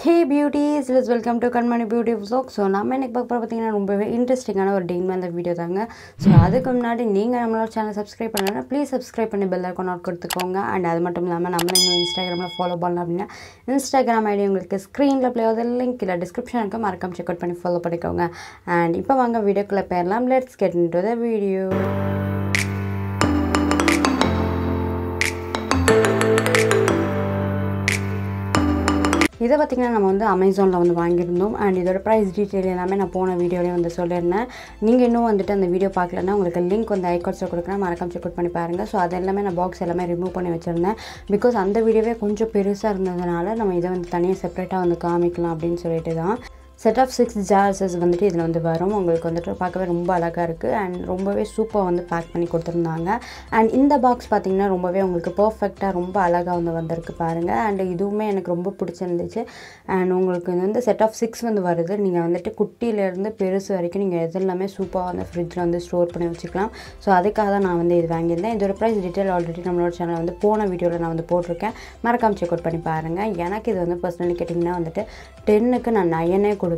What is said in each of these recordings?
Hey beauties, let's welcome to Kanmani beauty vlog. So நம்ம எனக்கு பார்க்க பார்த்தீங்கன்னா ரொம்பவே இன்ட்ரெஸ்டிங்கான ஒரு டெய்லியுமே அந்த வீடியோ தாங்க. ஸோ அதுக்கு முன்னாடி நீங்கள் நம்மளோட சேனல் சப்ஸ்கிரைப் பண்ணலன்னா ப்ளீஸ் சப்ஸ்கிரைப் பண்ணி பெல் ஐக்கான் நோட் கொடுத்துக்கோங்க. அண்ட் அது மட்டும் இல்லாமல் நம்ம இன்னும் இன்ஸ்டாகிராமில் ஃபாலோ பண்ணலாம் அப்படின்னா இன்ஸ்டாகிராம் ஐடி உங்களுக்கு ஸ்க்ரீனில் ப்ளே ஆகுது லிங்க் இல்லை டிஸ்கிரிப்ஷனுக்கு மறக்காம செக் அவுட் பண்ணி ஃபாலோ பண்ணிக்கோங்க. அண்ட் இப்போ வாங்க வீடியோக்குள்ளே போயிடலாம். Let's get into the video. இதை பார்த்திங்கன்னா நம்ம வந்து அமேசானில் வந்து வாங்கியிருந்தோம். அண்ட் இதோட ப்ரைஸ் டீட்டெயில் எல்லாமே நான் போன வீடியோலேயே வந்து சொல்லியிருந்தேன். நீங்கள் இன்னும் வந்துட்டு அந்த வீடியோ பார்க்கலன்னா உங்களுக்கு லிங்க் வந்து ஐகாட்ஸில் கொடுக்குறேன், மறக்காம செக் அவுட் பண்ணி பாருங்கள். ஸோ அது எல்லாமே நான் பாக்ஸ் எல்லாமே ரிமூவ் பண்ணி வச்சுருந்தேன். பிகாஸ் அந்த வீடியோவே கொஞ்சம் பெருசாக இருந்ததுனால நம்ம இதை வந்து தனியாக செப்பரேட்டாக வந்து காமிக்கலாம் அப்படின்னு சொல்லிட்டு தான். செட் ஆஃப் 6 ஜார்ஸஸ் வந்துட்டு இதில் வந்து வரும். உங்களுக்கு வந்துட்டு பார்க்கவே ரொம்ப அழகாக இருக்குது அண்ட் ரொம்பவே சூப்பராக வந்து பேக் பண்ணி கொடுத்துருந்தாங்க. அண்ட் இந்த பாக்ஸ் பார்த்திங்கன்னா ரொம்பவே உங்களுக்கு பர்ஃபெக்டாக ரொம்ப அழகாக வந்து வந்திருக்கு பாருங்கள். அண்ட் இதுவுமே எனக்கு ரொம்ப பிடிச்சிருந்துச்சு. அண்ட் உங்களுக்கு வந்து செட் ஆஃப் 6 வந்து வருது. நீங்கள் வந்துட்டு குட்டியிலேருந்து பெருசு வரைக்கும் நீங்கள் எதெல்லாமே சூப்பராக வந்து ஃப்ரிட்ஜில் வந்து ஸ்டோர் பண்ணி வச்சுக்கலாம். ஸோ அதுக்காக தான் நான் வந்து இது வாங்கியிருந்தேன். இதோட ப்ரைஸ் டீட்டெயில் ஆல்ரெடி நம்மளோட சேனல் வந்து போன வீடியோவில் நான் வந்து போட்டிருக்கேன், மறக்காம செக் அவுட் பண்ணி பாருங்கள். எனக்கு இது வந்து பர்சனலி கேட்டிங்கன்னா வந்துட்டு 10க்கு நான் 9 கொடுப்பேன்.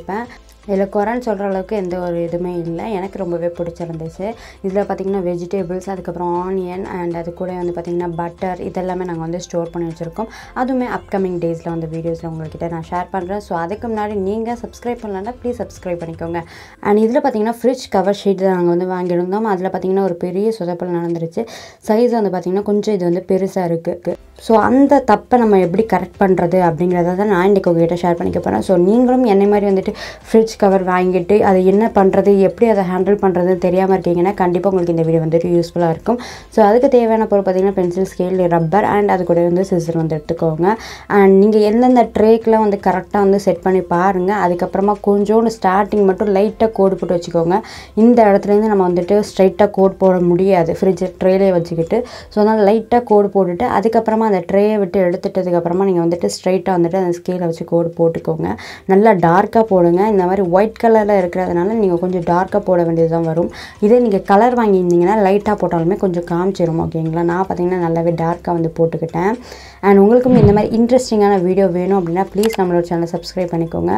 இதில் குறைன்னு சொல்கிற அளவுக்கு எந்த ஒரு இதுவுமே இல்லை. எனக்கு ரொம்பவே பிடிச்சிருந்துச்சு. இதில் பார்த்திங்கன்னா வெஜிடபிள்ஸ், அதுக்கப்புறம் ஆனியன், அண்ட் அது கூட வந்து பார்த்திங்கன்னா பட்டர், இதெல்லாமே நாங்கள் வந்து ஸ்டோர் பண்ணி வச்சுருக்கோம். அதுவுமே அப்கமிங் டேஸில் வந்து வீடியோஸில் உங்கள்கிட்ட நான் ஷேர் பண்ணுறேன். ஸோ அதுக்கு முன்னாடி நீங்கள் சப்ஸ்கிரைப் பண்ணலன்னா ப்ளீஸ் சப்ஸ்கிரைப் பண்ணிக்கோங்க. அண்ட் இதில் பார்த்திங்கன்னா ஃப்ரிட்ஜ் கவர் ஷீட் நாங்கள் வந்து வாங்கியிருந்தோம். அதில் பார்த்திங்கன்னா ஒரு பெரிய சொதப்பல் நடந்துருச்சு. சைஸ் வந்து பார்த்திங்கன்னா கொஞ்சம் இது வந்து பெருசாக இருக்குது. ஸோ அந்த தப்பை நம்ம எப்படி கரெக்ட் பண்ணுறது அப்படிங்கிறத தான் நான் இன்றைக்கி உங்கள்கிட்ட ஷேர் பண்ணிக்க போகிறேன். ஸோ நீங்களும் என்னை மாதிரி வந்துட்டு ஃப்ரிட்ஜ் கவர் வாங்கிட்டு அதை என்ன பண்ணுறது, எப்படி அதை ஹேண்டில் பண்ணுறதுன்னு தெரியாமல் இருக்கீங்கன்னா கண்டிப்பாக உங்களுக்கு இந்த வீடியோ வந்துட்டு யூஸ்ஃபுல்லாக இருக்கும். ஸோ அதுக்கு தேவையான பொருள் பார்த்திங்கன்னா பென்சில், ஸ்கேல், ரப்பர், அண்ட் அது கூட வந்து சிசர் வந்து எடுத்துக்கோங்க. அண்ட் நீங்கள் எந்தெந்த ட்ரேக்கெலாம் வந்து கரெக்டாக வந்து செட் பண்ணி பாருங்கள். அதுக்கப்புறமா கொஞ்சோண்டு ஸ்டார்டிங் மட்டும் லைட்டாக கோடு போட்டு வச்சுக்கோங்க. இந்த இடத்துலேருந்து நம்ம வந்துட்டு ஸ்ட்ரைட்டாக கோடு போட முடியாது ஃப்ரிட்ஜ் ட்ரேலே வச்சுக்கிட்டு. ஸோ அதனால் லைட்டாக கோடு போட்டுட்டு அதுக்கப்புறமா அந்த ட்ரேயை விட்டு எடுத்துட்டதுக்கப்புறமா நீங்கள் வந்துட்டு ஸ்ட்ரைட்டாக வந்துட்டு அந்த ஸ்கேலை வச்சு கோடு போட்டுக்கோங்க. நல்லா டார்க்காக போடுங்க. இந்த மாதிரி ஒயிட் கலரில் இருக்கிறதுனால நீங்கள் கொஞ்சம் டார்க்காக போட வேண்டியது தான் வரும். இதே நீங்கள் கலர் வாங்கியிருந்தீங்கன்னா லைட்டாக போட்டாலுமே கொஞ்சம் காமிச்சிடும். ஓகேங்களா, நான் பார்த்திங்கன்னா நல்லாவே டார்க்காக வந்து போட்டுக்கிட்டேன். அண்ட் உங்களுக்கும் இந்த மாதிரி இன்ட்ரெஸ்டிங்கான வீடியோ வேணும் அப்படின்னா ப்ளீஸ் நம்மளோட சேனலை சப்ஸ்கிரைப் பண்ணிக்கோங்க.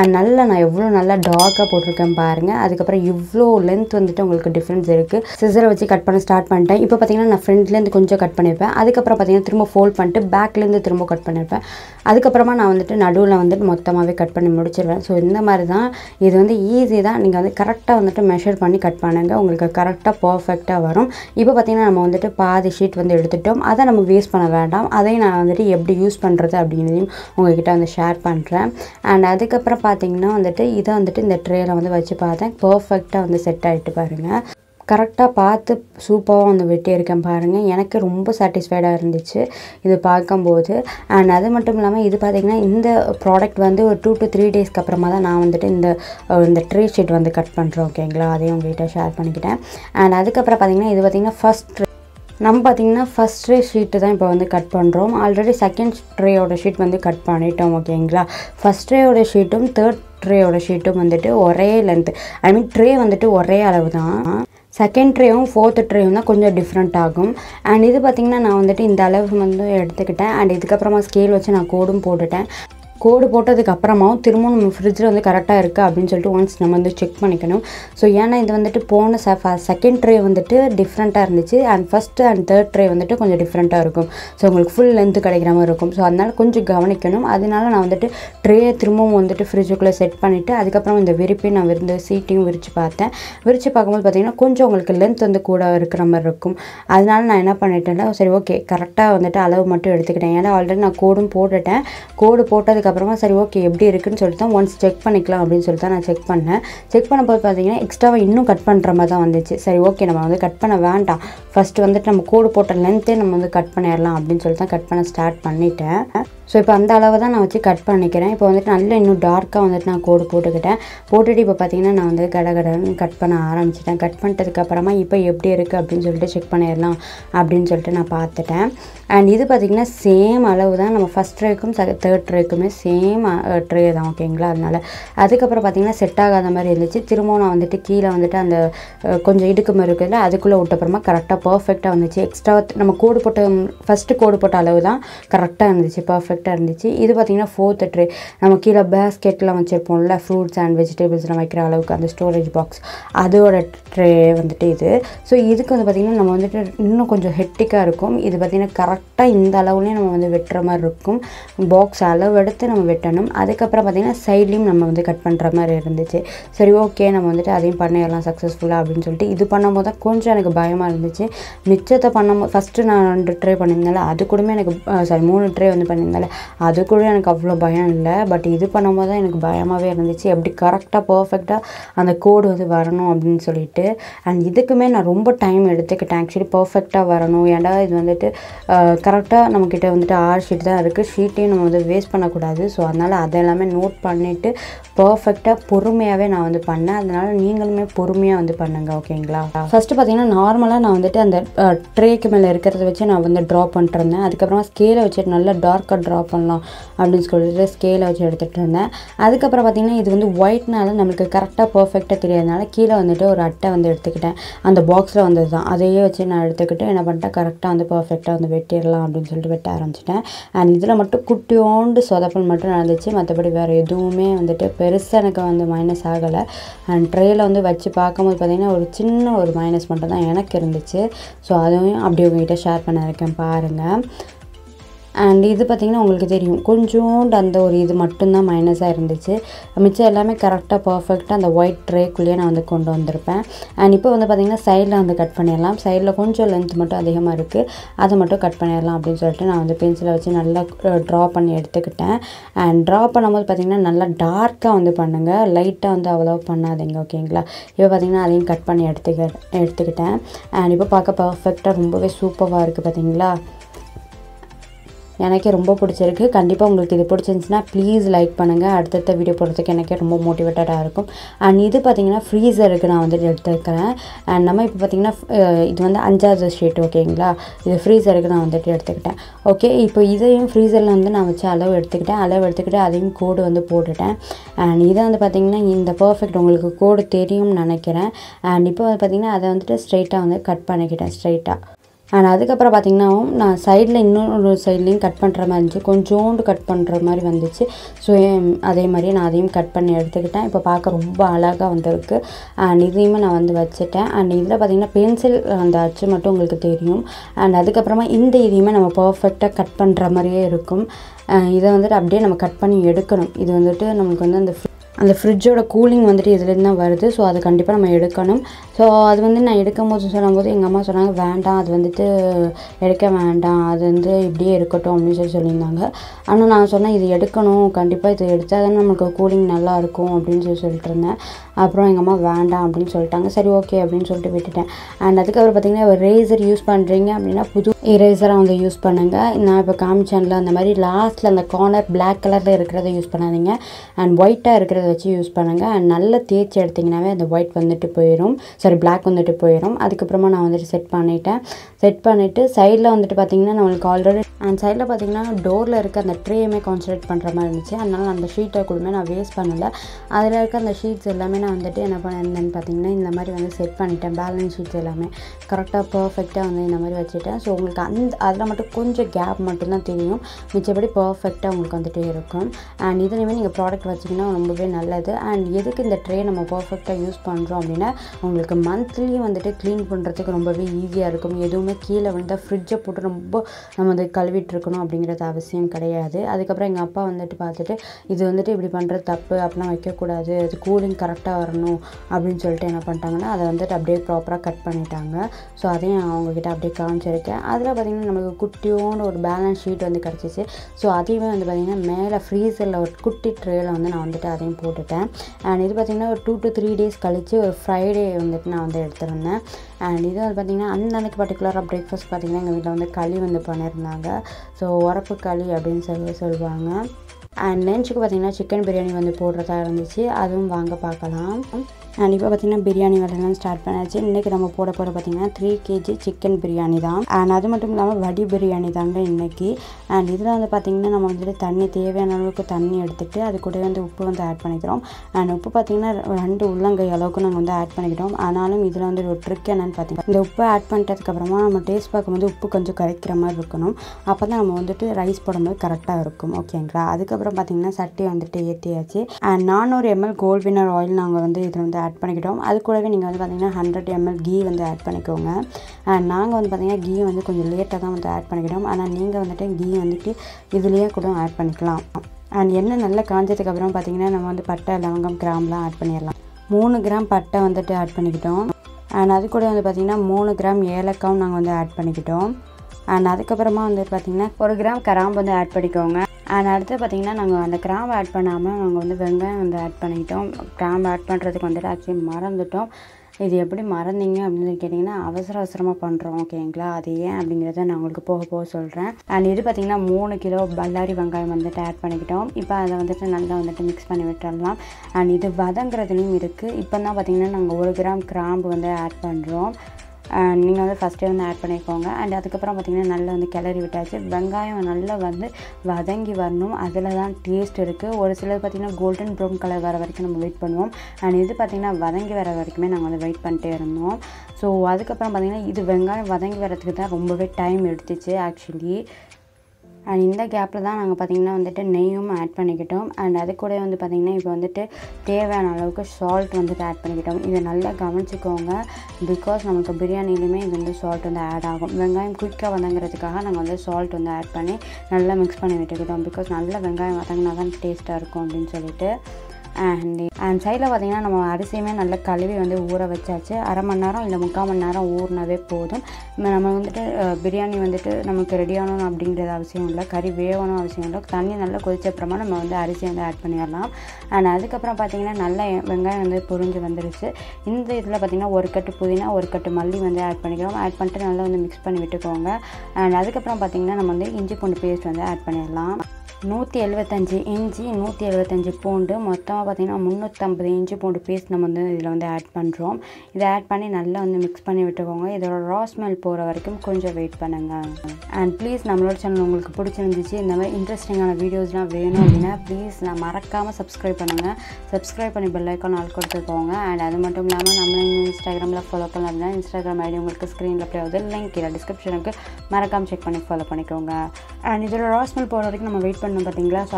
அண்ட் நல்லா நான் எவ்வளோ நல்லா டார்க்காக போட்டிருக்கேன் பாருங்கள். அதுக்கப்புறம் இவ்வளோ லென்த் வந்துட்டு உங்களுக்கு டிஃப்ரென்ஸ் இருக்குது. சிசரை வச்சு கட் பண்ண ஸ்டார்ட் பண்ணிட்டேன். இப்போ பார்த்திங்கன்னா நான் ஃப்ரண்ட்லேருந்து கொஞ்சம் கட் பண்ணியிருப்பேன். அதுக்கப்புறம் பார்த்திங்கன்னா திரும்ப ஃபோல்ட் பண்ணிட்டு பேக்லேருந்து திரும்ப கட் பண்ணியிருப்பேன். அதுக்கப்புறமா நான் வந்துட்டு நடுவில் வந்துட்டு மொத்தமாகவே கட் பண்ணி முடிச்சிடுவேன். ஸோ இந்த மாதிரி தான் இது வந்து ஈஸி தான். நீங்கள் வந்து கரெக்டாக வந்துட்டு மெஷர் பண்ணி கட் பண்ணுங்கள், உங்களுக்கு கரெக்டாக பர்ஃபெக்டாக வரும். இப்போ பார்த்திங்கன்னா நம்ம வந்துட்டு பாதி ஷீட் வந்து எடுத்துட்டோம். அதை நம்ம வேஸ்ட் பண்ண வேண்டாம். அதையும் நான் வந்துட்டு எப்படி யூஸ் பண்ணுறது அப்படிங்கிறதையும் உங்கள்கிட்ட வந்து ஷேர் பண்ணுறேன். அண்ட் அதுக்கப்புறம் பார்த்திங்கன்னா வந்துட்டு இதை வந்துட்டு இந்த ட்ரேயில் வந்து வச்சு பார்த்தேன். பர்ஃபெக்டாக வந்து செட் ஆகிட்டு பாருங்கள். கரெக்டாக பார்த்து சூப்பராக வந்து வெட்டியே இருக்கேன் பாருங்கள். எனக்கு ரொம்ப சாட்டிஸ்ஃபைடாக இருந்துச்சு இது பார்க்கும்போது. அண்ட் அது மட்டும் இல்லாமல் இது பார்த்திங்கன்னா இந்த ப்ராடக்ட் வந்து ஒரு 2 to 3 டேஸ்க்கு அப்புறமா தான் நான் வந்துட்டு இந்த ட்ரே ஷீட் வந்து கட் பண்ணுறேன். ஓகேங்களா, அதையும் உங்கள்கிட்ட ஷேர் பண்ணிக்கிட்டேன். அண்ட் அதுக்கப்புறம் பார்த்திங்கன்னா இது பார்த்திங்கன்னா ஃபஸ்ட் ட்ரே ஷீட்டு தான் இப்போ வந்து கட் பண்ணுறோம். ஆல்ரெடி செகண்ட் ட்ரேயோட ஷீட் வந்து கட் பண்ணிட்டோம். ஓகேங்களா, ஃபஸ்ட் ட்ரேயோட ஷீட்டும் தேர்ட் ட்ரேயோட ஷீட்டும் வந்துட்டு ஒரே லென்த், ஐ மீன் ட்ரே வந்துட்டு ஒரே அளவு தான். செகண்ட் ட்ரேயும் ஃபோர்த் ட்ரேயும் தான் கொஞ்சம் டிஃப்ரெண்ட் ஆகும். அண்ட் இது பார்த்திங்கன்னா நான் வந்துட்டு இந்த அளவு வந்து எடுத்துக்கிட்டேன். அண்ட் இதுக்கப்புறமா ஸ்கேல் வச்சு நான் கோடும் போட்டுட்டேன். கோடு போட்டதுக்கப்புறமாவும் திரும்பவும் நம்ம ஃப்ரிட்ஜில் வந்து கரெக்டாக இருக்குது அப்படின்னு சொல்லிட்டு ஒன்ஸ் நம்ம வந்து செக் பண்ணிக்கணும். ஸோ ஏன்னா இது வந்துட்டு போன செகண்ட் ட்ரே வந்துட்டு டிஃப்ரெண்ட்டாக இருந்துச்சு. And first and third tray வந்துட்டு கொஞ்சம் டிஃப்ரெண்ட்டாக இருக்கும். ஸோ உங்களுக்கு ஃபுல் லென்த்து கிடைக்கிற மாதிரி இருக்கும். ஸோ அதனால் கொஞ்சம் கவனிக்கணும். அதனால நான் வந்துட்டு ட்ரேயை திரும்பவும் வந்துட்டு ஃப்ரிட்ஜுக்குள்ளே செட் பண்ணிவிட்டு அதுக்கப்புறம் இந்த விரிப்பையும் நான் இந்த சீட்டையும் விரித்து பார்த்தேன். விரித்து பார்க்கும்போது பார்த்திங்கன்னா கொஞ்சம் உங்களுக்கு லென்த் வந்து கூட இருக்கிற மாதிரி இருக்கும். அதனால நான் என்ன பண்ணிட்டேன்னா சரி ஓகே கரெக்டாக வந்துட்டு அளவு மட்டும் எடுத்துக்கிட்டேன். ஏன்னா ஆல்ரெடி நான் கோடும் போட்டுட்டேன். கோடு போட்டதுக்கு அப்புறமா சரி ஓகே எப்படி இருக்குன்னு சொல்லிட்டு தான் ஒன்ஸ் செக் பண்ணிக்கலாம் அப்படின்னு சொல்லிட்டு தான் நான் செக் பண்ணேன். செக் பண்ணும்போது பார்த்திங்கன்னா எக்ஸ்ட்ராவை இன்னும் கட் பண்ணுற மாதிரி தான் வந்துச்சு. சரி ஓகே நம்ம வந்து கட் பண்ண வேண்டாம், ஃபஸ்ட்டு வந்துட்டு நம்ம கோடு போட்ட லென்த்தே நம்ம வந்து கட் பண்ணிடலாம் அப்படின்னு சொல்லிட்டு தான் கட் பண்ண ஸ்டார்ட் பண்ணிவிட்டேன். ஸோ இப்போ அந்த அளவு தான் நான் வச்சு கட் பண்ணிக்கிறேன். இப்போ வந்துட்டு நல்லா இன்னும் டார்க்காக வந்துட்டு நான் கோடு போட்டுக்கிட்டேன். போட்டுட்டு இப்போ பார்த்திங்கன்னா நான் வந்து கடகடன்னு கட் பண்ண ஆரம்பிச்சிட்டேன். கட் பண்ணிட்டதுக்கப்புறமா இப்போ எப்படி இருக்குது அப்படின்னு சொல்லிட்டு செக் பண்ணிடலாம் அப்படின்னு சொல்லிட்டு நான் பார்த்துட்டேன். அண்ட் இது பார்த்திங்கன்னா சேம் அளவு தான் நம்ம ஃபஸ்ட் ட்ரேக்கும் தேர்ட் ட்ரேக்குமே சேம் ட்ரே தான். ஓகேங்களா, அதனால் அதுக்கப்புறம் பார்த்திங்கன்னா செட் ஆகாத மாதிரி இருந்துச்சு. திரும்பவும் நான் வந்துட்டு கீழே வந்துட்டு அந்த கொஞ்சம் இடுக்கு மாதிரி இருக்குதுல அதுக்குள்ளே விட்டப்புறமா கரெக்டாக பர்ஃபெக்டாக வந்துச்சு. எக்ஸ்ட்ரா நம்ம கோடு போட்ட ஃபஸ்ட்டு கோடு போட்ட அளவு தான் கரெக்டாக இருந்துச்சு. Perfect perfecta irundichi idu pathina fourth tray namu keela basket la vechirpomla fruits and vegetables la vekkra alavukku and storage box adoda tray vandute idu so idukku vandu pathina namu vandu innum konjam hectic ah irukum idu pathina correct ah indha alavule namu vandu vetra mari irukum box alav eduthu namu vettanum adukapra pathina side lim namu vandu cut pandra mari irundichi seri okay namu vandu adhayum pannayalam successful ah appdin solli idu pannumbodha konjam enak bayama irundichi மிச்சத்தை பண்ண first நான் ரெண்டு try பண்ணினதால அது கூடமே எனக்கு sorry மூணு try வந்து பண்ணினதால அது கூட எனக்கு அவ்வளோ பயம் இல்லை பட் இது பண்ணும்போது தான் எனக்கு பயமாவே இருந்துச்சு எப்படி கரெக்ட்டா பெர்ஃபெக்ட்டா அந்த கோட் வந்து வரணும் அப்படினு சொல்லிட்டு அண்ட் இதுக்குமே நான் ரொம்ப டைம் எடுத்துக்கிட்டேன் एक्चुअली பெர்ஃபெக்ட்டா வரணும் ஏண்டா இது வந்துட்டு கரெக்ட்டா நம்ம கிட்ட வந்துட்டு ஆர் ஷீட் தான் இருக்கு ஷீட்டே நம்ம வந்து வேஸ்ட் பண்ண கூடாது சோ அதனால அத எல்லாமே நோட் பண்ணிட்டு பெர்ஃபெக்ட்டா பொறுமையாவே நான் வந்து பண்ணேன் அதனால நீங்களுமே பொறுமையா வந்து பண்ணுங்க ஓகேங்களா ஃபர்ஸ்ட் பாத்தீங்கன்னா நார்மலா நான் வந்துட்டு அந்த ட்ரேக்கு மேல இருக்குறத வச்சு நான் வந்து டிரா பண்ணிட்டு இருந்தேன் அதுக்கு அப்புறமா ஸ்கேல வச்சு நல்லா டார்க்கா டிரா பண்ணலாம் அப்படினு சொல்லிட்டு ஸ்கேல வச்சு எடுத்துட்டு இருந்தேன் அதுக்கு அப்புறம் பாத்தீங்கன்னா இது வந்து ஒயிட்னால நமக்கு கரெக்ட்டா பெர்ஃபெக்ட்டா தெரியறனால கீழ வந்துட்டு ஒரு அட்டை வந்து எடுத்துக்கிட்டேன் அந்த பாக்ஸ்ல வந்ததுதான் அதையே வச்சு நான் எடுத்துக்கிட்டு என்ன பண்ணிட்ட கரெக்ட்டா வந்து பெர்ஃபெக்ட்டா வந்து வெட்டிறலாம் அப்படினு சொல்லிட்டு வெட்ட ஆரம்பிச்சிட்டேன் and இதல மட்டும் குட்டியோண்டு சொதப்பல் மட்டும் நடந்துச்சு மத்தபடி வேற எதுவுமே வந்துட்டு பெருசா எனக்கு வந்து மைனஸ் ஆகல and ட்ரேல வந்து வச்சு பாக்கும்போது பாத்தீங்கன்னா ஒரு சின்ன ஒரு மைனஸ் மட்டும் தான் எனக்கு இருந்துச்சு So அதையும் அப்படியே உங்ககிட்ட ஷேர் பண்ண இருக்கேன் பாருங்க And இது பாத்தீங்கன்னா உங்களுக்கு தெரியும் கொஞ்சம் அந்த ஒரு இது மட்டும் தான் மைனஸா இருந்துச்சு மிச்ச எல்லாமே கரெக்ட்டா பெர்ஃபெக்ட்டா அந்த ஒயிட் ட்ரேக்குள்ளே நான் வந்து கொண்டு வந்திருப்பேன் and இப்போ வந்து பாத்தீங்கன்னா சைடுல வந்து கட் பண்ணிரலாம் சைடுல கொஞ்சம் லெந்த் மட்டும் அதிகமா இருக்கு அத மட்டும் கட் பண்ணிரலாம் அப்படினு சொல்லிட்டு நான் வந்து பென்சிலை வச்சு நல்லா டிரா பண்ணி எடுத்துக்கிட்டேன் and டிரா பண்ணும்போது பாத்தீங்கன்னா நல்லா டார்க்கா வந்து பண்ணுங்க லைட்டா வந்து அவ்ளோ பண்ணாதீங்க ஓகேங்களா இப்போ பாத்தீங்கன்னா அதையும் கட் பண்ணி எடுத்துக்கிட்டேன் and இப்போ பாக்க பெர்ஃபெக்ட்டா ரொம்பவே சூப்பரா இருக்கு பாத்தீங்களா எனக்கு ரொம்ப பிடிச்சிருக்கு கண்டிப்பா உங்களுக்கு இது பிடிச்சிருந்தா ப்ளீஸ் லைக் பண்ணுங்க அடுத்த வீடியோ போடுறதுக்கு எனக்கு ரொம்ப மோட்டிவேட்டடா இருக்கும் and இது பாத்தீங்கன்னா ஃப்ரீசருக்கு நான் வந்து எடுத்துக்கறேன் and நம்ம இப்போ பாத்தீங்கன்னா இது வந்து 5வது ஷீட் ஓகேங்களா இது ஃப்ரீசருக்கு நான் வந்து எடுத்துக்கிட்டேன் ஓகே இப்போ இதையும் ஃப்ரீசர்ல வந்து நான் வச்சு அளவு எடுத்துக்கிட்டேன் அதையும் கோட் வந்து போட்டுட்டேன் and இத வந்து பாத்தீங்கன்னா இந்த பெர்ஃபெக்ட் உங்களுக்கு கோட் தெரியும் நினைக்கிறேன் and இப்போ வந்து பாத்தீங்கன்னா அத வந்து ஸ்ட்ரைட்டா வந்து கட் பண்ணிக்கிட்டேன் ஸ்ட்ரைட்டா And அதுக்கு அப்புறம் பாத்தீங்கன்னா நான் சைடுல இன்னொரு சைடுலயும் கட் பண்ற மாதிரி இருந்துச்சு கொஞ்சோண்டு கட் பண்ற மாதிரி வந்துச்சு சோ அதே மாதிரி நான் அதையும் கட் பண்ணி எடுத்துக்கிட்டேன் இப்போ பார்க்க ரொம்ப அழகா வந்திருக்கு and இதையும் நான் வந்து வச்சிட்டேன் and இதுல பாத்தீங்கன்னா பென்சில் அந்த அச்சு மட்டும் உங்களுக்கு தெரியும் and அதுக்கு அப்புறமா இந்த இதையும் நம்ம பெர்ஃபெக்ட்டா கட் பண்ற மாதிரியே இருக்கும் இத வந்து அப்படியே நம்ம கட் பண்ணி எடுக்கணும் இது வந்துட்டு நமக்கு வந்து அந்த ஃப்ரிட்ஜோட கூலிங் வந்துட்டு இதுல இருந்து வருது சோ அது கண்டிப்பா நம்ம எடுக்கணும் சோ அது வந்து நான் எடுக்கும்போது சொல்லும்போது எங்க அம்மா சொன்னாங்க வேண்டாம் அது வந்துட்டு எடுக்க வேண்டாம் அது வந்து இப்படியே இருக்கட்டும் அப்படினு சொல்லிருந்தாங்க ஆனா நான் சொன்னேன் இது எடுக்கணும் கண்டிப்பா இது எடுத்தா தான் நமக்கு கூலிங் நல்லா இருக்கும் அப்படினு சொல்லிட்டு இருந்தேன் அப்புறம் எங்க அம்மா வேண்டாம் அப்படினு சொல்லிட்டாங்க சரி ஓகே அப்படினு சொல்லிட்டு விட்டுட்டேன் and அதுக்கு அப்புறம் பாத்தீங்கன்னா ஒரு ரேசர் யூஸ் பண்றீங்க அப்படினா புது இரேசரை வந்து யூஸ் பண்ணுங்க நான் இப்ப காம் சேனல்ல அந்த மாதிரி லாஸ்ட்ல அந்த கார்னர் Black கலர்ல இருக்குறதை யூஸ் பண்ணாதீங்க and ஒயிட்டா இருக்குறதை வச்சு யூஸ் பண்ணுங்க and நல்ல தேய்ச்சி எடுத்தீங்கனாவே அந்த ஒயிட் வந்துட்டு போயிடும் சரி Black வந்துட்டு போயிடும் அதுக்கு அப்புறமா நான் வந்து செட் பண்ணிட்டு சைடுல வந்துட்டு பாத்தீங்கன்னா நமக்கு ஆல்ரெடி and சைடுல பாத்தீங்கன்னா டோர்ல இருக்க அந்த ட்ரேமே கான்சன்ட்ரேட் பண்ற மாதிரி இருந்துச்சு அதனால அந்த ஷீட்டை கூடமே நான் வேஸ்ட் பண்ணல அதுல இருக்க அந்த ஷீட்ஸ் எல்லாமே நான் வந்துட்டு என்ன பண்ணேன்னு பாத்தீங்கன்னா இந்த மாதிரி வந்து செட் பண்ணிட்டேன் பேலன்ஸ் ஷீட்ஸ் எல்லாமே கரெக்ட்டா பெர்ஃபெக்ட்டா வந்து இந்த மாதிரி வச்சிட்டேன் சோ உங்களுக்கு அந்த அதல மட்டும் கொஞ்சம் கேப் மட்டும் தான் தெரியும் மிச்சபடி பெர்ஃபெக்ட்டா உங்களுக்கு வந்துட்டே இருக்கும் and இதுலயே நீங்க ப்ராடக்ட் வச்சீங்கன்னா ரொம்பவே நல்லது and எதுக்கு இந்த ட்ரே நம்ம பெர்ஃபெக்ட்டா யூஸ் பண்றோம் அப்படினா உங்களுக்கு மந்த்லி வந்துட்டு க்ளீன் பண்றதுக்கு ரொம்பவே ஈஸியா இருக்கும் எதுவுமே கீழ வந்து ஃப்ரிட்ஜ் போட்டு ரொம்ப நம்ம வந்து கழுவிட்டு இருக்கணும் அப்படிங்கறது அவசியம் கிடையாது அதுக்கு அப்புறம் எங்க அப்பா வந்துட்டு பார்த்துட்டு இது வந்துட்டு இப்படி பண்ற தப்பு அப்பனா வைக்க கூடாது இது கூலிங் கரெக்ட்டா வரணும் அப்படினு சொல்லிட்டு என்ன பண்ணிட்டாங்கன்னா அத வந்துட்டு அப்படியே ப்ராப்பரா கட் பண்ணிட்டாங்க சோ அதையும் அவங்க கிட்ட அப்படியே காமிச்சிருக்கேன் அதுல பாத்தீங்கன்னா நமக்கு குட்டியோன்னு ஒரு பேலன்ஸ் ஷீட் வந்து கிடைச்சிச்சு சோ அதையும் வந்து பாத்தீங்கன்னா மேல ஃப்ரீசர்ல ஒரு குட்டி ட்ரேல வந்து நான் வந்துட்டு அதையும் போட்டுட்டேன் and இது பாத்தீங்கன்னா ஒரு 2 to 3 days கழிச்சு ஒரு ஃப்ரைடே வந்துட்டு நான் வந்து எடுத்துறேன் and இது வந்து பாத்தீங்கன்னா அன்னைக்கு பர்టిక్యులரா பிரேக்பாஸ்ட் பாத்தீங்கன்னா எங்க வீட்ல வந்து களி வந்து பண்ணிருந்தாங்க சோ உரப்பு களி அப்படினு சொல்லுவாங்க and லஞ்சுக்கு பாத்தீங்கன்னா chicken பிரியாணி வந்து போடுறதா இருந்துச்சு அதுவும் வாங்க பார்க்கலாம் And if biryani vadalam start panachu innekku nama poda pora pathina 3 kg chicken biryani dhaan and adu mattum illama vadi biryani dhaan innekku and idhula vandha pathina nama vandu thanni thevayana alavukku thanni edutittu adu kudave vandu uppu vandu add panikrom and uppu pathina rendu ullangai alavukku nam vandu add panikrom aanalum idhula vandu or trick enna pathina indha uppu add pannadukku apparama nama taste paakumbodhu uppu konjam karekira maari irukanum appo nama vandu rice podumbodhu correct ah irukum okayla adukku appuram pathina satti vandu yeetiyaachu and 400 ml gold winner oil naanga vandu idhula vandu add பண்ணிட்டோம் அது கூடவே நீங்க வந்து பாத்தீங்கன்னா 100 ml ghee வந்து add பண்ணிக்கோங்க and நாங்க வந்து பாத்தீங்கன்னா ghee வந்து கொஞ்சம் லேட்டா தான் வந்து add பண்ணிட்டோம் ஆனா நீங்க வந்து ghee வந்து இதுலயே கூட add பண்ணிக்கலாம் and என்ன நல்லா காஞ்சதுக்கு அப்புறம் பாத்தீங்கன்னா நம்ம வந்து பட்டை லவங்கம் கிராம்லாம் add பண்ணிரலாம் 3 கிராம் பட்டை வந்து add பண்ணிட்டோம் and அது கூட வந்து பாத்தீங்கன்னா 3 கிராம் ஏலக்காய் நாங்க வந்து add பண்ணிட்டோம் and அதுக்கு அப்புறமா வந்து பாத்தீங்கன்னா 1 கிராம் கிராம்பு வந்து add பண்ணிக்கோங்க And அடுத்து பாத்தீங்கன்னா நாங்க அந்த கிராம் ஆட் பண்ணாம நாங்க வந்து வெங்காயம் வந்து ஆட் பண்ணிட்டோம் கிராம் ஆட் பண்றதுக்கு வந்து actually மறந்துட்டோம் இது எப்படி மறந்தீங்க அப்படினு கேட்டிங்கனா அவசர அவசரமா பண்றோம் ஓகேங்களா அது ஏன் அப்படிங்கறத நான் உங்களுக்கு போக போக சொல்றேன் and இது பாத்தீங்கன்னா 3 கிலோ பல்லாரி வெங்காயம் வந்து ஆட் பண்ணிட்டோம் இப்போ அத வந்து நல்லா வந்து mix பண்ணி விட்டுறலாம் and இது வதங்கறதுலயும் இருக்கு இப்போ தான் பாத்தீங்கன்னா நாங்க 1 கிராம் கிராம்பு வந்து ஆட் பண்றோம் And you can first add பண்ணிக்கோங்க and அதுக்கு அப்புறம் பாத்தீங்கன்னா நல்லா வந்து கிளறி விட்டாச்சு வெங்காயம் நல்லா வந்து வதங்கி வரணும் அதுல தான் டேஸ்ட் இருக்கு ஒரு சில பாத்தீங்கன்னா கோல்டன் ப்ரௌன் கலர் வர வரைக்கும் நம்ம வெயிட் பண்ணுவோம் and இது பாத்தீங்கன்னா வதங்கி வர வரைக்கும் நாம வந்து வெயிட் பண்ணிட்டே இருந்தோம் சோ அதுக்கு அப்புறம் பாத்தீங்கன்னா இது வெங்காயம் வதங்கி வரதுக்கு தான் ரொம்பவே டைம் எடுத்துச்சு actually And in the gap, we will add neyum and that's why we will add salt. Because we will add biryani salt. And சைடுல பாத்தீங்கன்னா நம்ம அரிசியை நல்லா கழுவி வந்து ஊற வச்சாச்சு அரை மணி நேரம் இல்ல முக்கால் மணி நேரம் ஊறனவே போதும் நம்ம வந்து பிரியாணி வந்து நமக்கு ரெடி ஆகணும் அப்படிங்கறது அவசியம் இல்ல கறி வேகணும் அவசியம் இல்ல தண்ணி நல்லா கொதிச்ச அப்புறமா நம்ம வந்து அரிசியை வந்து ஆட் பண்ணிரலாம் and அதுக்கு அப்புறம் பாத்தீங்கன்னா நல்லா வெங்காயம் வந்து பொரிஞ்சு வந்திருச்சு இந்த இதுல பாத்தீங்கன்னா ஒரு கட்டு புதினா ஒரு கட்டு மல்லி வந்து ஆட் பண்ணிக்கலாம் ஆட் பண்ணிட்டு நல்லா வந்து mix பண்ணி விட்டுக்கோங்க and அதுக்கு அப்புறம் பாத்தீங்கன்னா நம்ம வந்து இஞ்சி பூண்டு பேஸ்ட் வந்து ஆட் பண்ணிரலாம் 175 இஞ்சி 175 பூண்டு மொத்தமா பாத்தீங்கன்னா 350 இஞ்சி பூண்டு பேஸ்ட் நம்ம வந்து இதல வந்து ஆட் பண்றோம் இத ஆட் பண்ணி நல்லா வந்து mix பண்ணி விட்டுக்கோங்க இதோட ரா ஸ்மெல் போற வரைக்கும் கொஞ்சம் வெயிட் பண்ணுங்க and please நம்மளோட சேனல் உங்களுக்கு பிடிச்சிருந்துச்சு இந்த மாதிரி இன்ட்ரஸ்டிங்கான வீடியோஸ்லாம் வேணும் அப்படினா please நான் மறக்காம subscribe பண்ணுங்க subscribe பண்ணி bell icon ஆல் கொடுத்துக்கோங்க and அது மட்டும் இல்லாம நம்ம Instagramல follow பண்ணலாம் Instagram ID உங்களுக்கு ஸ்கிரீன்ல ப்ளே ஆகுது லிங்க் கீழ டிஸ்கிரிப்ஷனுக்கு மறக்காம செக் பண்ணி follow பண்ணிக்கோங்க and இதோட ரா ஸ்மெல் போற வரைக்கும் நம்ம வெயிட் So,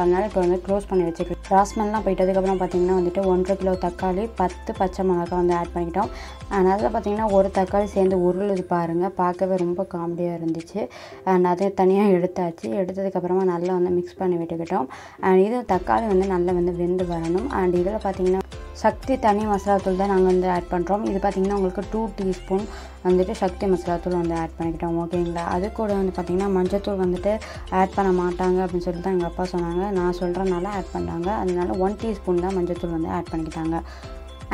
அதனால இப்போ வந்து க்ளோஸ் பண்ணி வெச்சிருக்கேன். ராஸ்மல்லாம் போய்ட்டதுக்கு அப்புறம் பாத்தீங்கன்னா வந்துட்டு 1.5 கிலோ தக்காளி 10 பச்சை மிளகாய் வந்து ஆட் பண்ணிட்டோம். அதனால பாத்தீங்கன்னா ஒரு தக்காளி சேர்ந்து உருளுது பாருங்க. பார்க்கவே ரொம்ப காமெடியா இருந்துச்சு. and அதை தனியா எடுத்தாச்சு. எடுத்ததுக்கு அப்புறமா நல்லா வந்து mix பண்ணி விட்டுக்கிட்டோம். and இது தக்காளி வந்து நல்லா வந்து வெந்து வரணும். and இதல பாத்தீங்கன்னா சக்தி தனி மசாலா தூள் தான் நாங்க வந்து ஆட் பண்றோம். இது பாத்தீங்கன்னா உங்களுக்கு 2 டீஸ்பூன் வந்துட்டு சக்தி மசாலா தூள் வந்து ஆட் பண்ணிட்டோம். ஓகேங்களா? அது கூட வந்து பாத்தீங்கன்னா மஞ்சள் தூள் வந்துட்டு ஆட் பண்ண மாட்டாங்க அப்படினு சொல்லிட்டு எங்க அப்பா சொன்னாங்க. நான் சொல்றனால ஆட் பண்ணாங்க. அதனால 1 டீஸ்பூன் தான் மஞ்சள் தூள் வந்து ஆட் பண்ணிட்டாங்க.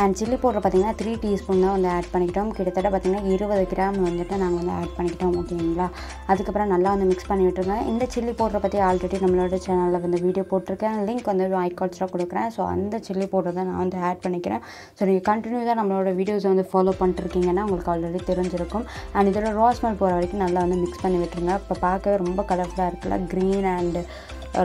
and chilli powder பாத்தீங்கன்னா 3 டீஸ்பூன் தான் வந்து ஆட் பண்ணிட்டோம். கிட்டத்தட்ட பாத்தீங்கன்னா 20 கிராம் வந்துட்டு நாங்க வந்து ஆட் பண்ணிட்டோம். ஓகேங்களா? அதுக்கு அப்புறம் நல்லா வந்து mix பண்ணி விட்டுருங்க. இந்த chilli powder பத்தி ஆல்ரெடி நம்மளோட சேனல்ல வந்து வீடியோ போட்டுருக்கேன். லிங்க் வந்து ஐகார்ட்ஸ்ல கொடுக்கிறேன். சோ அந்த chilli powder தான் நான் வந்து ஆட் பண்ணிக்கிறேன். சோ நீங்க கண்டினியூவா நம்மளோட வீடியோஸ் வந்து ஃபாலோ பண்ணிட்டீங்கன்னா உங்களுக்கு ஆல்ரெடி தெரிஞ்சிருக்கும். and இதோட raw smell போற வரைக்கும் நல்லா வந்து mix பண்ணி விட்டுருங்க. இப்ப பார்க்கவே ரொம்ப கலர்ஃபுல்லா இருக்குல green and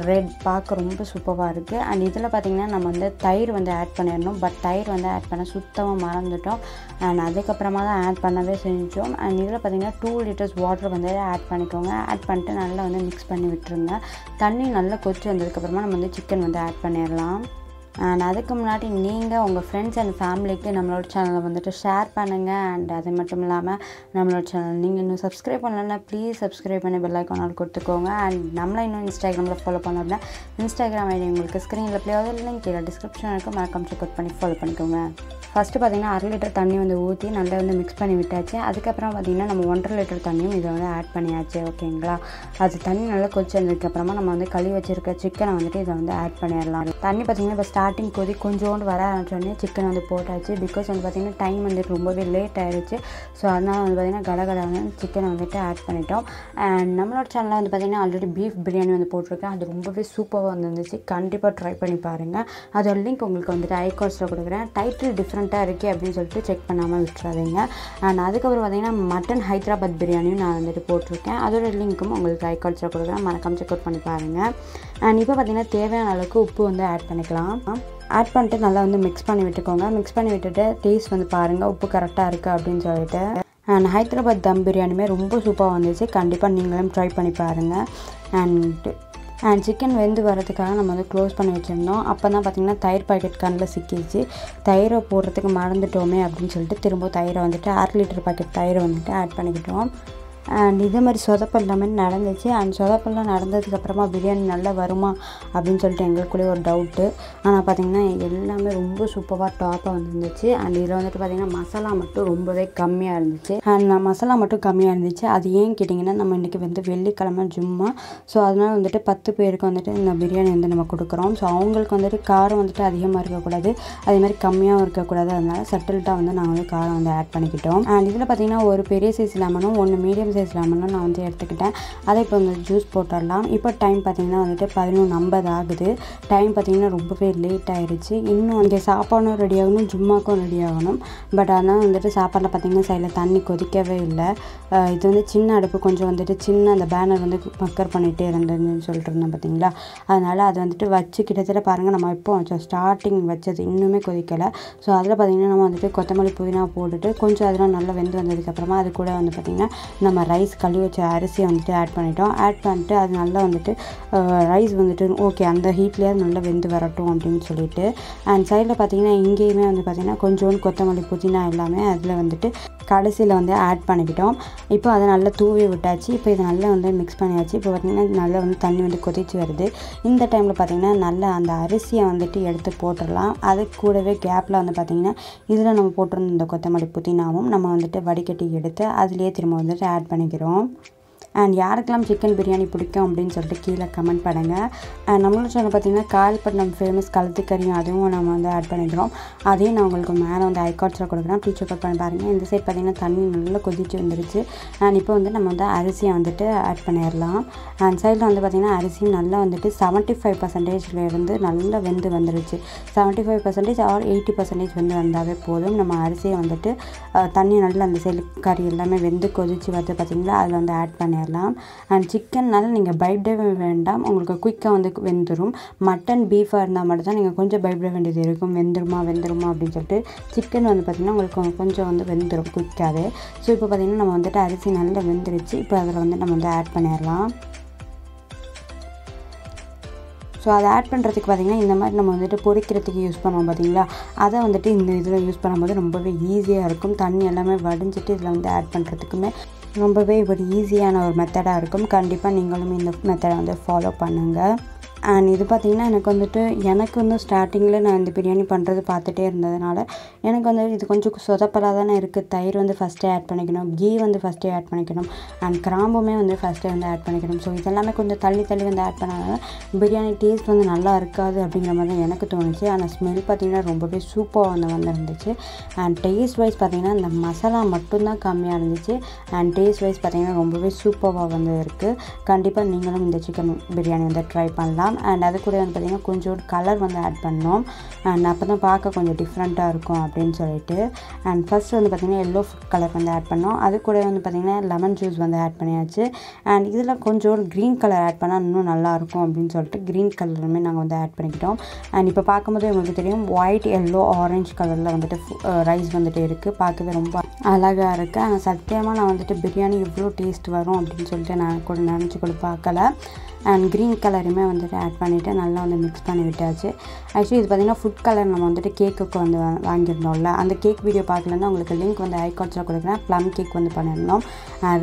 red பார்க்க ரொம்ப சூப்பரா இருக்கு and இதல பாத்தீங்கன்னா நம்ம வந்து தயிர் வந்து ஆட் பண்ணிரணும் பட் தயிர் வந்து ஆட் பண்ண சுத்தமா மறந்துட்டோம் and அதுக்கு அப்புறமா தான் ஆட் பண்ணவே செஞ்சோம் and இதல பாத்தீங்கன்னா 2 லிட்டர்ஸ் வாட்டர் வந்து ஆட் பண்ணிக்கோங்க ஆட் பண்ணிட்டு நல்லா வந்து mix பண்ணி விட்டுருங்க தண்ணி நல்லா கொதிச்சு வந்ததுக்கு அப்புறமா நம்ம வந்து chicken வந்து ஆட் பண்ணிரலாம் and அதுக்கு முன்னாடி நீங்க உங்க फ्रेंड्स and ஃபேமிலிக்கு நம்மளோட சேனலை வந்து ஷேர் பண்ணுங்க and அது மட்டும் இல்லாம நம்மளோட சேனல் நீங்க இன்னும் subscribe பண்ணலனா please subscribe பண்ணி bell icon ஆல் கொடுத்துக்கோங்க and நம்மள இன்னும் Instagramல follow பண்ணலனா Instagram ID உங்களுக்கு ஸ்கிரீன்ல ப்ளே ஆகுது லிங்க் கீழ டிஸ்கிரிப்ஷன்ல இருக்கு மறக்காம செக் பண்ணி follow பண்ணிக்கோங்க ஃபர்ஸ்ட் பாத்தீங்கன்னா 1/2 லிட்டர் தண்ணி வந்து ஊத்தி நல்லா வந்து mix பண்ணி விட்டாச்சு அதுக்கு அப்புறம் பாத்தீங்கன்னா நம்ம 1.5 லிட்டர் தண்ணியும் இத வந்து ஆட் பண்ணியாச்சு ஓகேங்களா அது தண்ணி நல்லா கொதிச்சதுக்கு அப்புறமா நம்ம வந்து கழுவி வச்சிருக்க chicken-ஐ வந்து இத வந்து ஆட் பண்ணிரலாம் தண்ணி பாத்தீங்கன்னா starting kothi konjound vara aranchone chicken vandu potachu because vandu pathina time vandu rombave late aayiruchu so adha vandu pathina galagadana chicken vandu add panitom and nammaloda channel vandu pathina already beef biryani vandu potirukken adu rombave super ah irundhuchu kandipa try panni paarenga adha link ungalku vandu icons la kudukuren title different ah irukku appdi solli check pannama vitradinga and adukapra pathina mutton hyderabad biryani na vandu potirukken adoda link ungalku icons la kudukuren marakam check out panni paarenga and ipo pathina thevana alukku uppu vandu add pannikalam add பண்ணிட்டு நல்லா வந்து mix பண்ணி விட்டுக்கோங்க mix பண்ணி விட்டுட்டு taste வந்து பாருங்க உப்பு கரெக்ட்டா இருக்கு அப்படினு சொல்லிட்டு and hyderabad dum biryani me ரொம்ப சூப்பரா வந்துச்சு கண்டிப்பா நீங்களும் ட்ரை பண்ணி பாருங்க and chicken வெந்து வரதுக்காக நம்ம வந்து க்ளோஸ் பண்ணி வச்சிருந்தோம் அப்பதான் பாத்தீங்கன்னா தயிர் பாக்கெட் கண்ணல சிக்கிச்சு தயிரை போடுறதுக்கு மறந்துட்டோமே அப்படினு சொல்லிட்டு திரும்ப தயிரை வந்துட்டு 1/2 லிட்டர் பாக்கெட் தயிரை வந்துட்டு ஆட் பண்ணிக்கிட்டோம் and இதே மாதிரி சொதப்பல்லாமே நடந்துச்சு and சொதப்பல்ல நடந்ததுக்கு அப்புறமா பிரியாணி நல்லா வருமா அப்படினு சொல்லிட்டு எங்களுக்குள்ள ஒரு டவுட் ஆனா பாத்தீங்கன்னா எல்லாமே ரொம்ப சூப்பரா டாப்பா வந்துச்சு and இதுல வந்து பாத்தீங்கன்னா மசாலா மட்டும் ரொம்பவே கம்மியா இருந்துச்சு and மசாலா மட்டும் கம்மியா இருந்துச்சு அது ஏன் கேட்டிங்கன்னா நம்ம இன்னைக்கு வந்து வெள்ளிக்கிழமை ஜும்மா சோ அதனால வந்துட்டு 10 பேருக்கு வந்துட்டு இந்த பிரியாணி வந்து நம்ம கொடுக்கிறோம் சோ அவங்களுக்கு வந்துட்டு காரம் வந்துட்டு அதிகமா இருக்க கூடாது அதே மாதிரி கம்மியா இருக்க கூடாது அதனால சட்டல்ட்டா வந்து நாங்க காரம் வந்து ஆட் பண்ணிக்கிட்டோம் and இதுல பாத்தீங்கன்னா ஒரு பெரிய சைஸ் லெமனும் ஒரு மீடியம் சைஸ்லாமனா நான் வந்து எடுத்துக்கிட்டேன் அதை இப்போ வந்து ஜூஸ் போட்டுறலாம் இப்போ டைம் பாத்தீங்கன்னா வந்து 11:50 ஆகுது டைம் பாத்தீங்கன்னா ரொம்பவே லேட் ஆயிருச்சு இன்னும் அந்த சாப்பாடும் ரெடி ஆகணும் ஜும்மாக்கும் ரெடி ஆகணும் பட் ஆனா வந்து சாப்பாடுல பாத்தீங்கன்னா சைடுல தண்ணி கொதிக்கவே இல்ல இது வந்து சின்ன அடுப்பு கொஞ்சம் வந்துட்டு சின்ன அந்த பேனர் வந்து மக்கர் பண்ணிட்டே இருந்தேன்னு சொல்லிட்டுறேன் பாத்தீங்களா அதனால அது வந்துட்டு வச்சு கிட்டத்தட்ட பாருங்க நம்ம இப்போ ஸ்டார்டிங் வச்சது இன்னுமே கொதிக்கல சோ அதல பாத்தீங்கன்னா நம்ம வந்து கொத்தமல்லி புதினா போட்டுட்டு கொஞ்சம் அதெல்லாம் நல்லா வெந்து வந்ததுக்கு அப்புறமா அது கூட வந்து பாத்தீங்கன்னா நம்ம rice கழுவி வச்ச அரிசி வந்து ஆட் பண்ணிட்டு அது நல்லா வந்துட்டு ரைஸ் வந்துட்டு ஓகே அந்த ஹீட்லயே நல்லா வெந்து வரட்டும் அப்படினு சொல்லிட்டு and சைடுல பாத்தீங்கன்னா இங்கேயுமே வந்து பாத்தீங்கன்னா கொஞ்சம் கொத்தமல்லி புதினா எல்லாமே அதுல வந்துட்டு கடைசில வந்து ஆட் பண்ணிட்டோம் இப்போ அத நல்லா தூவி விட்டாச்சு இப்போ இது நல்லா வந்து mix பண்ணியாச்சு இப்போ பாத்தீங்கன்னா நல்லா வந்து தண்ணி வந்து கொதிச்சு வருது இந்த டைம்ல பாத்தீங்கன்னா நல்லா அந்த அரிசியை வந்துட்டு எடுத்து போட்டுறலாம் அது கூடவே கேப்ல வந்து பாத்தீங்கன்னா இதுல நம்ம போட்டுருந்த அந்த கொத்தமல்லி புதினாவும் நம்ம வந்துட்டு வடிகட்டி எடுத்து அதுலயே திரும்ப வந்து ஆட் பண்ணிக்கிறோம் and யாருக்கெல்லாம் சிக்கன் பிரியாணி பிடிக்கும் அப்படினு சொல்லிட்டு கீழ கமெண்ட் பண்ணுங்க and நம்மளோட சேனல் பாத்தீங்கன்னா கால்பட்டம் ஃபேமஸ் கலத்துக்கறியும் அதுவும் நாம வந்து ஆட் பண்ணிக்கிறோம் அதே நான் உங்களுக்கு மேல வந்து ஐகான்ஸ்ல கொடுக்கிறேன் ப்ளீஸ் செக் பண்ணி பாருங்க இந்த சைடு பாத்தீங்கன்னா தண்ணி நல்லா கொதிச்சு வந்துருச்சு and இப்போ வந்து நம்ம வந்து அரிசி வந்துட்டு ஆட் பண்ணிரலாம் and சைடுல வந்து பாத்தீங்கன்னா அரிசி நல்லா வந்துட்டு 75% ல இருந்து நல்லா வெந்து வந்துருச்சு 75% or 80% வந்து வந்தாவே போதும் நம்ம அரிசி வந்துட்டு தண்ணி நல்லா அந்த சைடு கறி எல்லாமே வெந்து கொதிச்சு வந்து பாத்தீங்கன்னா அதுல வந்து ஆட் பண்ணி and chicken nalla neenga bite vendam ungalku quick ah vandu vendrum mutton beef ah irundha mattum neenga konja bite vendidhu irukum vendruma appdi solittu chicken vandu pathina ungalku konja vandu vendrum quick ah so ipo pathina nama vandu arisi nalla vendiruchu ipo adha vandu nama vandu add panniralam so அத add பண்றதுக்கு பாத்தீங்கன்னா இந்த மாதிரி நம்ம வந்துட்டு பொரிக்கிறதுக்கு use பண்ணுவோம் பாத்தீங்களா அத வந்துட்டு இந்த இதுல யூஸ் பண்ணும்போது ரொம்பவே ஈஸியா இருக்கும் தண்ணி எல்லாமே வடிஞ்சிட்டு இதுல வந்து ஆட் பண்றதுக்குமே ரொம்பவே ஒரு ஈஸியான ஒரு மெத்தடா இருக்கும் கண்டிப்பா நீங்களும் இந்த மெத்தடை வந்து ஃபாலோ பண்ணுங்க and இது பாத்தீங்கன்னா எனக்கு வந்து ஸ்டார்டிங்ல நான் இந்த பிரியாணி பண்றது பார்த்துட்டே இருந்ததனால எனக்கு வந்து இது கொஞ்சம் சொதப்பலா தான் இருக்கு தயிர் வந்து ஃபர்ஸ்ட் ஆட் பண்ணிக்கணும் கீ வந்து ஃபர்ஸ்ட் ஆட் பண்ணிக்கணும் and கிராம்புமே வந்து ஃபர்ஸ்ட் வந்து ஆட் பண்ணிக்கணும் சோ இதெல்லாம் கொஞ்சம் தள்ளி வந்து ஆட் பண்ணால பிரியாணி டேஸ்ட் வந்து நல்லா இருக்காது அப்படிங்கற மாதிரி எனக்கு தோணுச்சு ஆனா ஸ்மெல் பாத்தீங்கன்னா ரொம்பவே சூப்பரா வந்துருந்துச்சு and டேஸ்ட் வைஸ் பாத்தீங்கன்னா அந்த மசாலா மட்டும் தான் கம்மியா இருந்துச்சு and டேஸ்ட் வைஸ் பாத்தீங்கன்னா ரொம்பவே சூப்பரா வந்திருக்கு கண்டிப்பா நீங்களும் இந்த chicken பிரியாணி வந்து ட்ரை பண்ணலாம் and அது கூட வந்து பாத்தீங்கன்னா கொஞ்சம் கலர் வந்து ஆட் பண்ணோம் and அப்பதான் பார்க்க கொஞ்சம் டிஃபரண்டா இருக்கும் அப்படினு சொல்லிட்டு and first வந்து பாத்தீங்கன்னா yellow food color வந்து ஆட் பண்ணோம் அது கூட வந்து பாத்தீங்கன்னா lemon juice வந்து ஆட் பண்ணியாச்சு and இதெல்லாம் கொஞ்சம் green color ஆட் பண்ணா இன்னும் நல்லா இருக்கும் அப்படினு சொல்லிட்டு green colorமே நாங்க வந்து ஆட் பண்ணிக்கிட்டோம் and இப்ப பாக்கும்போது உங்களுக்கு தெரியும் white yellow orange colorல வந்துட்டு ரைஸ் வந்துட்டு இருக்கு பார்க்கவே ரொம்ப அழகா இருக்கு ஆனா சத்தியமா நான் வந்துட்டு பிரியாணி இவ்ளோ டேஸ்ட் வரும் அப்படினு சொல்லிட்டு நான் கூட நினைச்சு கூட பார்க்கல and green color உமே வந்துட்டு ஆட் பண்ணிட்டு நல்லா வந்து mix பண்ணி விட்டாச்சு actually இது பாத்தீங்கன்னா ஃபுட் கலர் நம்ம வந்துட்டு கேக்குக்கு வந்து வாங்கிட்டோம்ல அந்த கேக் வீடியோ பார்க்கலன்னா உங்களுக்கு லிங்க் வந்து ஐகான்ஸ்ல கொடுக்கிறேன் plum cake வந்து பண்ணிருந்தோம்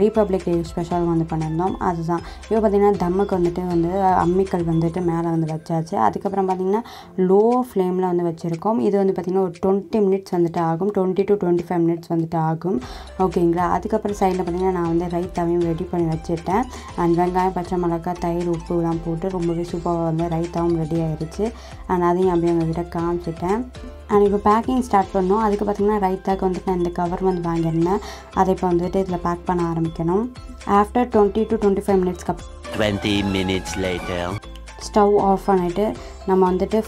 republic day special வந்து பண்ணிருந்தோம் அதுதான் இப்போ பாத்தீங்கன்னா தம்முக்கு வந்து அம்மிக்கல் வந்துட்டு மேல வந்து வச்சாச்சு அதுக்கு அப்புறம் பாத்தீங்கன்னா low flameல வந்து வச்சிருக்கோம் இது வந்து பாத்தீங்கன்னா ஒரு 20 minutes வந்துட்டு ஆகும் 20 to 25 minutes வந்துட்டு ஆகும் ஓகேங்களா அதுக்கு அப்புறம் சைடுல பாத்தீங்கன்னா நான் வந்து ரைத்தாவையும் ரெடி பண்ணி வச்சிட்டேன் and வெங்காயம் பச்சை மிளகாய் தயிர் உப்புலாம் போட்டு ரொம்பவே சூப்பராக வந்து ரைத்தாவும் ரெடி ஆயிடுச்சு. நான் அதையும் அப்படியே உங்ககிட்ட காமிச்சிட்டேன். நான் இப்போ பேக்கிங் ஸ்டார்ட் பண்ணோம். அதுக்கு பார்த்திங்கன்னா ரைத்தாக்கு வந்துட்டு நான் இந்த கவர் வந்து வாங்கியிருந்தேன். அதை இப்போ வந்துட்டு இதில் பேக் பண்ண ஆரம்பிக்கணும். After 20 to 25 minutes 20 minutes later stove off பண்ணிவிட்டு நம்ம வந்துட்டு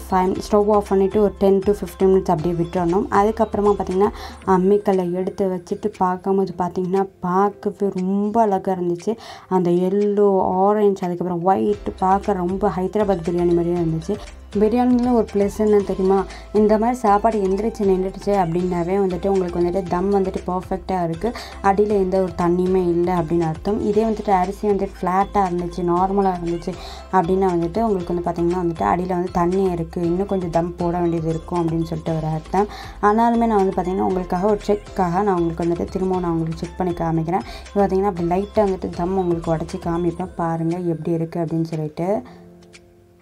ஸ்டவ் ஆஃப் பண்ணிவிட்டு ஒரு 10 to 15 minutes அப்படியே விட்டுறணும். அதுக்கப்புறமா பார்த்திங்கன்னா அம்மிக்கல்லை எடுத்து வச்சுட்டு பார்க்கும்போது பார்த்திங்கன்னா பார்க்கவே ரொம்ப அழகாக இருந்துச்சு. அந்த எல்லோ ஆரஞ்சு அதுக்கப்புறம் ஒயிட் பார்க்க ரொம்ப ஹைதராபாத் பிரியாணி மாதிரியே இருந்துச்சு. பிரியாணியில் ஒரு ப்ளஸ் என்ன தெரியுமா, இந்த மாதிரி சாப்பாடு எந்திரிச்சு நின்றுடுச்சு அப்படின்னாவே வந்துட்டு உங்களுக்கு வந்துட்டு தம் வந்துட்டு பர்ஃபெக்டாக இருக்குது, அடியில் எந்த ஒரு தண்ணியுமே இல்லை அப்படின்னு அர்த்தம். இதே வந்துட்டு அரிசி வந்துட்டு ஃப்ளாட்டாக இருந்துச்சு நார்மலாக இருந்துச்சு அப்படின்னா வந்துட்டு உங்களுக்கு வந்து பார்த்திங்கன்னா வந்துட்டு அடியில் வந்து தண்ணி இருக்குது, இன்னும் கொஞ்சம் தம் போட வேண்டியது இருக்கும் அப்படின்னு சொல்லிட்டு ஒரு அர்த்தம். ஆனாலுமே நான் வந்து பார்த்திங்கன்னா உங்களுக்காக ஒரு செக்காக நான் உங்களுக்கு வந்துட்டு திரும்பவும் நான் உங்களுக்கு செக் பண்ணி காமிக்கிறேன். இப்போ பார்த்திங்கன்னா அப்படி லைட்டாக வந்துட்டு தம் உங்களுக்கு உடச்சி காமிப்பேன், பாருங்கள் எப்படி இருக்குது அப்படின்னு சொல்லிட்டு.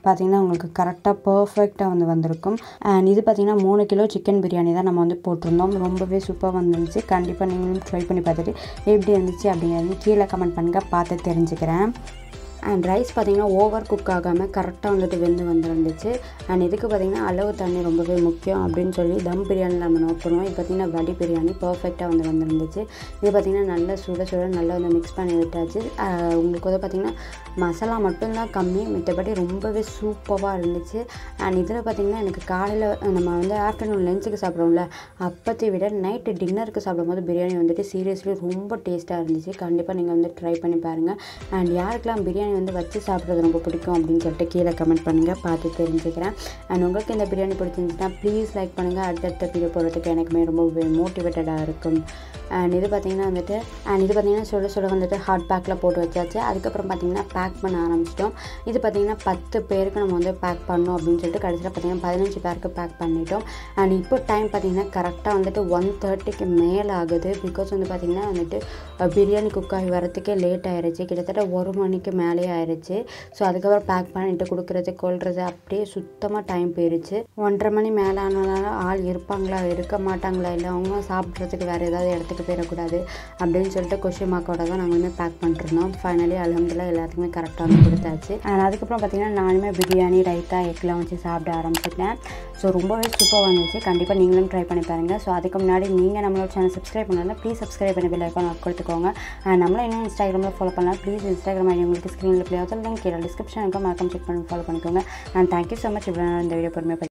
பார்த்திங்கன்னா உங்களுக்கு கரெக்டாக பர்ஃபெக்டாக வந்து வந்திருக்கும். அண்ட் இது பார்த்திங்கன்னா 3 கிலோ சிக்கன் பிரியாணி தான் நம்ம வந்து போட்டிருந்தோம். ரொம்பவே சூப்பராக வந்துருந்துச்சு. கண்டிப்பாக நீங்களும் ட்ரை பண்ணி பார்த்துட்டு எப்படி இருந்துச்சு அப்படிங்கிறது கீழே கமெண்ட் பண்ணுங்கள், பார்த்து தெரிஞ்சுக்கிறேன். அண்ட் ரைஸ் பார்த்திங்கன்னா ஓவர் குக் ஆகாமல் கரெக்டாக வந்துட்டு வெந்து வந்துருந்துச்சு. அண்ட் இதுக்கு பார்த்திங்கன்னா அளவு தண்ணி ரொம்பவே முக்கியம் அப்படின்னு சொல்லி தம் பிரியாணி நம்ம நோட் பண்ணுவோம். இது பார்த்திங்கன்னா வடி பிரியாணி பர்ஃபெக்டாக வந்து வந்துருந்துச்சு. இது பார்த்திங்கன்னா நல்லா சுட சுட நல்லா வந்து மிக்ஸ் பண்ணி விட்டாச்சு. உங்களுக்கு வந்து பார்த்திங்கன்னா மசாலா மட்டும்தான் கம்மி, மற்றபடி ரொம்பவே சூப்பராக இருந்துச்சு. அண்ட் இதில் பார்த்திங்கன்னா எனக்கு காலையில் நம்ம வந்து ஆஃப்டர்நூன் லஞ்சுக்கு சாப்பிட்றோம்ல, அப்பத்தை விட நைட்டு டின்னருக்கு சாப்பிடும்போது பிரியாணி வந்துட்டு சீரியஸ்லி ரொம்ப டேஸ்ட்டாக இருந்துச்சு. கண்டிப்பாக நீங்கள் வந்து ட்ரை பண்ணி பாருங்கள். அண்ட் யாருக்கெல்லாம் பிரியாணி வந்து வச்சு சாப்பிட்றது ரொம்ப பிடிக்கும் அப்படின்னு சொல்லிட்டு கீழே கமெண்ட் பண்ணுங்கள், பார்த்து தெரிஞ்சுக்கிறேன். அண்ட் உங்களுக்கு இந்த பிரியாணி பிடிச்சிருந்துச்சுன்னா ப்ளீஸ் லைக் பண்ணுங்கள். அடுத்தடுத்த வீடியோ போடுறதுக்கு எனக்குமே ரொம்ப மோட்டிவேட்டடாக இருக்கும். அண்ட் இது பார்த்திங்கன்னா வந்துட்டு சுட சுட வந்துட்டு ஹாட் பேக்கில் போட்டு வச்சாச்சு. அதுக்கப்புறம் பார்த்திங்கன்னா பேக் பண்ண ஆரம்பிச்சிட்டோம். இது பார்த்திங்கன்னா 10 பேருக்கு நம்ம வந்து பேக் பண்ணோம் அப்படின்னு சொல்லிட்டு கடைசியில் பார்த்திங்கன்னா 15 பேருக்கு பேக் பண்ணிட்டோம். அண்ட் இப்போ டைம் பார்த்திங்கன்னா கரெக்டாக வந்துட்டு 1:30க்கு மேலே ஆகுது. பிகாஸ் வந்து பார்த்திங்கன்னா வந்துட்டு பிரியாணி குக் ஆகி வரத்துக்கே லேட் ஆகிடுச்சு, கிட்டத்தட்ட 1 மணிக்கு மேலே ஆயிடுச்சு. ஸோ அதுக்கப்புறம் பேக் பண்ணிட்டு கொடுக்குறது கொள்வது அப்படியே சுத்தமாக டைம் போயிடுச்சு. 1:30 மணி மேலே ஆனாலும் ஆள் இருப்பாங்களா இருக்க மாட்டாங்களா, இல்லை அவங்க சாப்பிட்றதுக்கு வேறு ஏதாவது இடத்துக்கு போயிடக்கூடாது அப்படின்னு சொல்லிட்டு கொஷின் மார்க்கோட தான் நாங்களுமே பேக் பண்ணிட்டுருந்தோம். ஃபைனலி அல்ஹம்துலில்லாஹ் எல்லாத்துக்குமே கரெக்டாக வந்து கொடுத்தாச்சு. அண்ட் அதுக்கப்புறம் பார்த்திங்கன்னா நானுமே பிரியாணி ரைத்தா எக்லாம் வச்சு சாப்பிட ஆரம்பிச்சிட்டேன். ஸோ ரொம்பவே சூப்பராக வந்துச்சு. கண்டிப்பாக நீங்களும் ட்ரை பண்ணி பாருங்கள். ஸோ அதுக்கு முன்னாடி நீங்கள் நம்மளோட சேனல் சப்ஸ்கிரைப் பண்ணலாம், ப்ளீஸ் சப்ஸ்கிரைப் பண்ணி பெல் ஐக்கான் கொடுத்துக்கோங்க. நம்மளும் இன்னும் இன்ஸ்டாகிராமில் ஃபாலோ பண்ணலாம், ப்ளீஸ் இன்ஸ்டாகிராம் ஐடி உங்களுக்கு ஸ்க்ரீனில் ப்ளே ஆகுது, லிங்க் கீழே டிஸ்கிரிப்ஷன் இருக்கும், மறக்காம செக் பண்ணி ஃபாலோ பண்ணிக்கோங்க. And thank you so much. இவ்வளோ நேரம் இந்த வீடியோ பொறுமையாக